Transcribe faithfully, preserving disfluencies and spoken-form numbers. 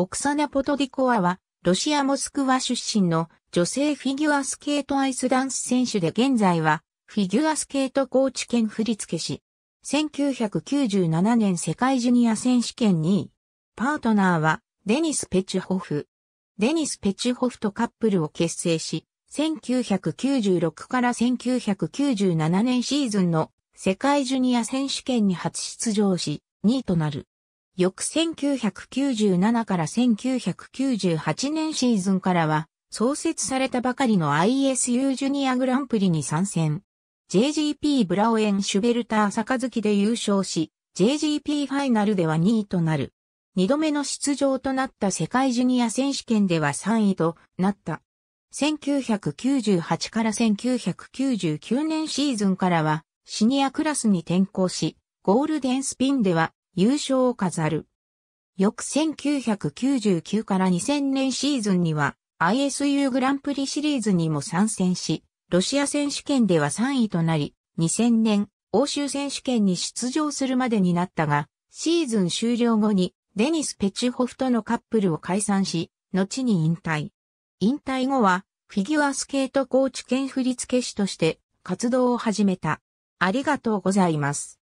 オクサナ・ポトディコワは、ロシア・モスクワ出身の女性フィギュアスケートアイスダンス選手で現在は、フィギュアスケート高知県振付師。せんきゅうひゃくきゅうじゅうななねん世界ジュニア選手権にい。パートナーは、デニス・ペチュホフ。デニス・ペチュホフとカップルを結成し、せんきゅうひゃくきゅうじゅうろくからせんきゅうひゃくきゅうじゅうななねんシーズンの世界ジュニア選手権に初出場し、にいとなる。翌せんきゅうひゃくきゅうじゅうななからせんきゅうひゃくきゅうじゅうはちねんシーズンからは、創設されたばかりの アイエスユー ジュニアグランプリに参戦。ジェイジーピー ブラウエンシュベルター杯で優勝し、ジェイジーピー ファイナルではにいとなる。にどめの出場となった世界ジュニア選手権ではさんいとなった。せんきゅうひゃくきゅうじゅうはちからせんきゅうひゃくきゅうじゅうきゅうねんシーズンからはシニアクラスに転向し、ゴールデンスピンでは優勝を飾る。翌せんきゅうひゃくきゅうじゅうきゅうからにせんねんシーズンには アイエスユー グランプリシリーズにも参戦し、ロシア選手権ではさんいとなり、にせんねん欧州選手権に出場するまでになったが、シーズン終了後にデニス・ペチュホフとのカップルを解散し、後に引退。引退後は、フィギュアスケート高知県振付師として活動を始めた。ありがとうございます。